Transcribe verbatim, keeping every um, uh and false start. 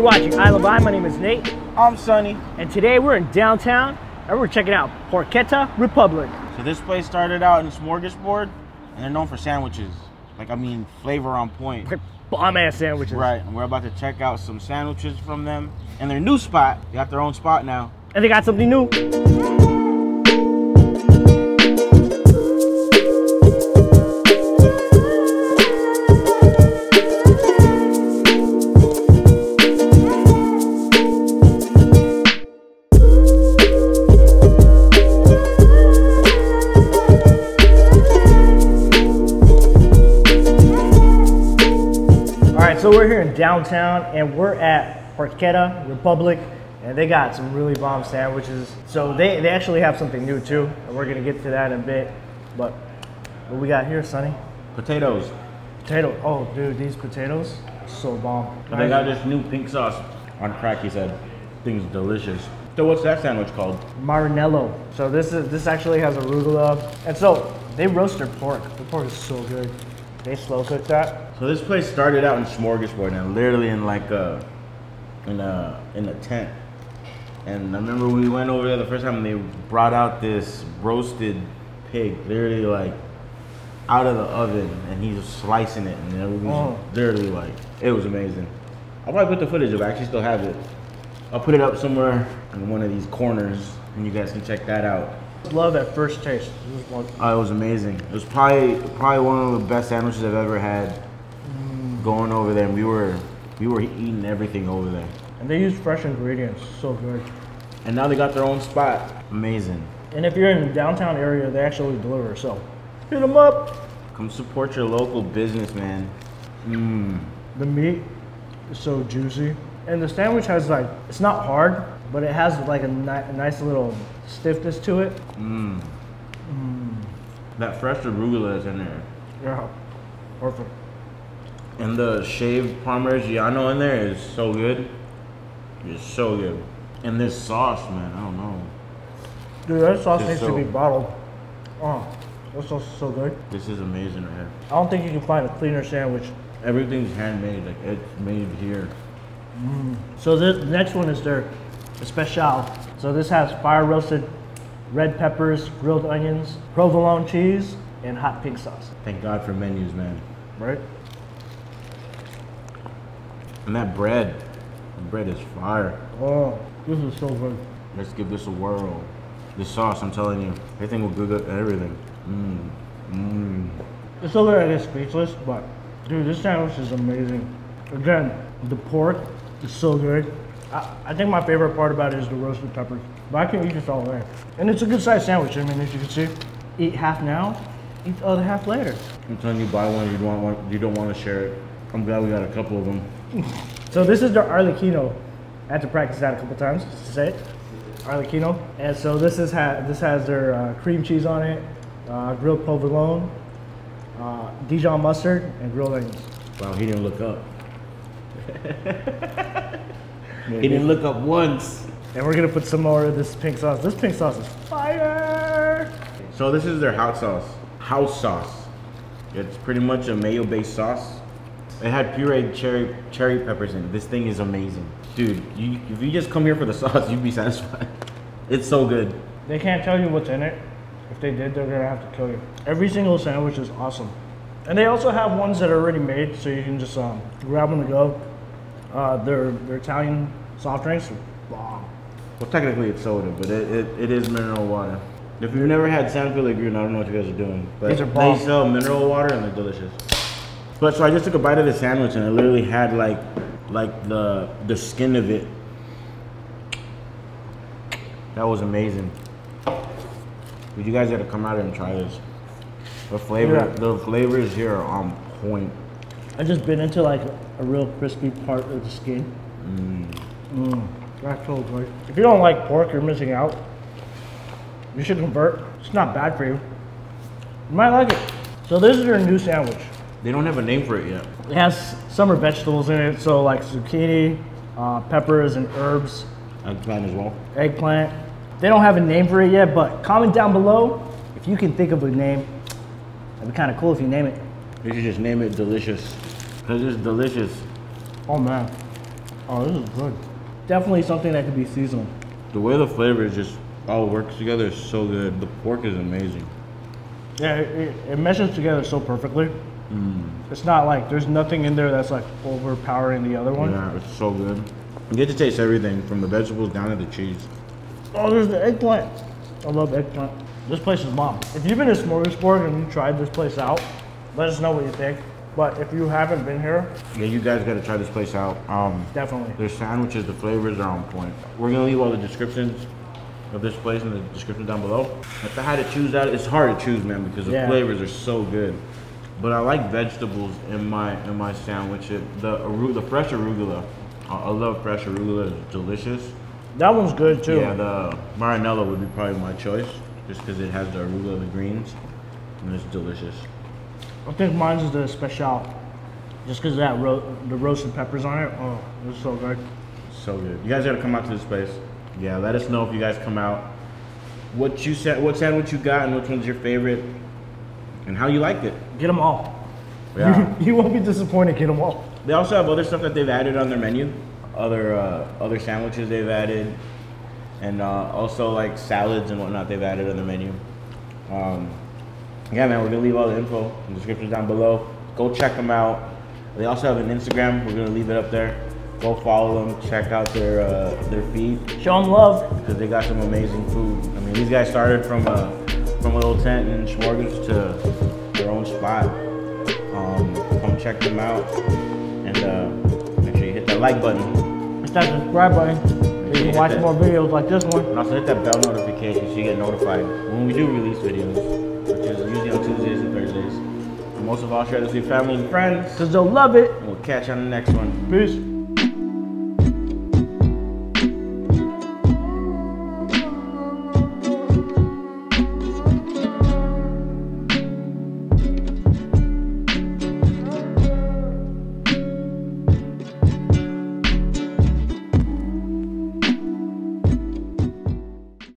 You're watching I Love I. My name is Nate. I'm Sonny. And today we're in downtown and we're checking out Porchetta Republic. So this place started out in a smorgasbord and they're known for sandwiches. Like, I mean, flavor on point. Bomb ass sandwiches. Right, and we're about to check out some sandwiches from them. And their new spot, they got their own spot now. And they got something new. So we're here in downtown and we're at Porchetta Republic and they got some really bomb sandwiches. So they, they actually have something new too, and we're gonna get to that in a bit. But what we got here, Sonny? Potatoes. Potato, oh dude, these potatoes, so bomb. But they got this new pink sauce on crack, he said. Things delicious. So what's that sandwich called? Maranello. So this is this actually has arugula. And so they roast their pork. The pork is so good. They slow cook that. So this place started out in smorgasbord and literally in like a, in a, in a tent. And I remember we went over there the first time and they brought out this roasted pig, literally like out of the oven, and he was slicing it and it was oh. literally like, it was amazing. I'll probably put the footage up, I actually still have it. I'll put it up somewhere in one of these corners and you guys can check that out. Love at first taste. It was, oh, it was amazing. It was probably probably one of the best sandwiches I've ever had. Mm. Going over there, and we were we were eating everything over there. And they used fresh ingredients, so good. And now they got their own spot. Amazing. And if you're in the downtown area, they actually deliver. So hit them up. Come support your local business, man. Mm. The meat is so juicy, and the sandwich has like it's not hard, but it has like a, ni a nice little stiffness to it. Mmm. Mm. That fresh arugula is in there. Yeah, perfect. And the shaved Parmigiano in there is so good. It's so good. And this sauce, man, I don't know. Dude, that sauce needs so, to be bottled. Oh, that sauce is so good. This is amazing right here. I don't think you can find a cleaner sandwich. Everything's handmade, like it's made here. Mm. So this, the next one is their Especial. So this has fire roasted red peppers, grilled onions, provolone cheese, and hot pink sauce. Thank God for menus, man. Right? And that bread, the bread is fire. Oh, this is so good. Let's give this a whirl. This sauce, I'm telling you, everything will good at everything. Mmm, mmm. It's a little bit speechless, but dude, this sandwich is amazing. Again, the pork is so good. I think my favorite part about it is the roasted peppers, but I can eat this all day. And it's a good sized sandwich, I mean, as you can see. Eat half now, eat the other half later. I'm telling you, buy one, you don't want, you don't want to share it. I'm glad we got a couple of them. So this is the Arlecchino. I had to practice that a couple times just to say it. Arlecchino. And so this, is ha this has their uh, cream cheese on it, uh, grilled provolone, uh, Dijon mustard, and grilled onions. Wow, he didn't look up. Maybe. He didn't look up once. And we're gonna put some more of this pink sauce. This pink sauce is fire! So this is their hot sauce. House sauce. It's pretty much a mayo-based sauce. It had pureed cherry cherry peppers in it. This thing is amazing. Dude, you, if you just come here for the sauce, you'd be satisfied. It's so good. They can't tell you what's in it. If they did, they're gonna have to kill you. Every single sandwich is awesome. And they also have ones that are already made, so you can just um, grab them to go. Uh, their, their Italian soft drinks are bomb. Well, technically it's soda, but it, it, it is mineral water. If you've never had San Pellegrino, I don't know what you guys are doing. But These are bomb. They sell mineral water and they're delicious. But so I just took a bite of the sandwich and it literally had like like the, the skin of it. That was amazing. But you guys gotta come out here and try this. The flavor, yeah. the flavors here are on point. I just bit into like a real crispy part of the skin. Mmm. Mmm. That's so good. If you don't like pork, you're missing out. You should convert. It's not bad for you. You might like it. So this is their new sandwich. They don't have a name for it yet. It has summer vegetables in it, so like zucchini, uh, peppers, and herbs. Eggplant as well. Eggplant. They don't have a name for it yet, but comment down below if you can think of a name. That'd be kind of cool if you name it. You should just name it Delicious. Because it's delicious. Oh man. Oh, this is good. Definitely something that could be seasonal. The way the flavors just all works together is so good. The pork is amazing. Yeah, it, it, it meshes together so perfectly. Mm. It's not like, there's nothing in there that's like overpowering the other one. Yeah, it's so good. You get to taste everything from the vegetables down to the cheese. Oh, there's the eggplant. I love eggplant. This place is bomb. If you've been to Smorgasbord and you tried this place out, let us know what you think. But if you haven't been here, yeah, you guys got to try this place out. Um, definitely. Their sandwiches, the flavors are on point. We're gonna leave all the descriptions of this place in the description down below. If I had to choose that, it's hard to choose, man, because the yeah. flavors are so good. But I like vegetables in my in my sandwich. It, the the fresh arugula, I, I love fresh arugula. It's delicious. That one's good too. Yeah, the Maranello would be probably my choice, just because it has the arugula, the greens, and it's delicious. I think mine is the Especial, just because that ro the roasted peppers on it. Oh, it's so good. So good. You guys gotta come out to this place. Yeah, let us know if you guys come out. What you said, what sandwich you got, and which one's your favorite, and how you liked it. Get them all. Yeah. You won't be disappointed. Get them all. They also have other stuff that they've added on their menu, other uh, other sandwiches they've added, and uh, also like salads and whatnot they've added on their menu. Um, Yeah, man, we're gonna leave all the info in the description down below. Go check them out. They also have an Instagram. We're gonna leave it up there. Go follow them. Check out their uh, their feed. Show them love because they got some amazing food. I mean, these guys started from a from a little tent in Smorgas to their own spot. Um, come check them out and uh, make sure you hit that like button. Hit that subscribe button. You can watch more videos like this one. And also hit that bell notification so you get notified when we do release videos. Usually on Tuesdays and Thursdays. And most of all, share this with your family and friends. Because they'll love it. And we'll catch you on the next one. Peace.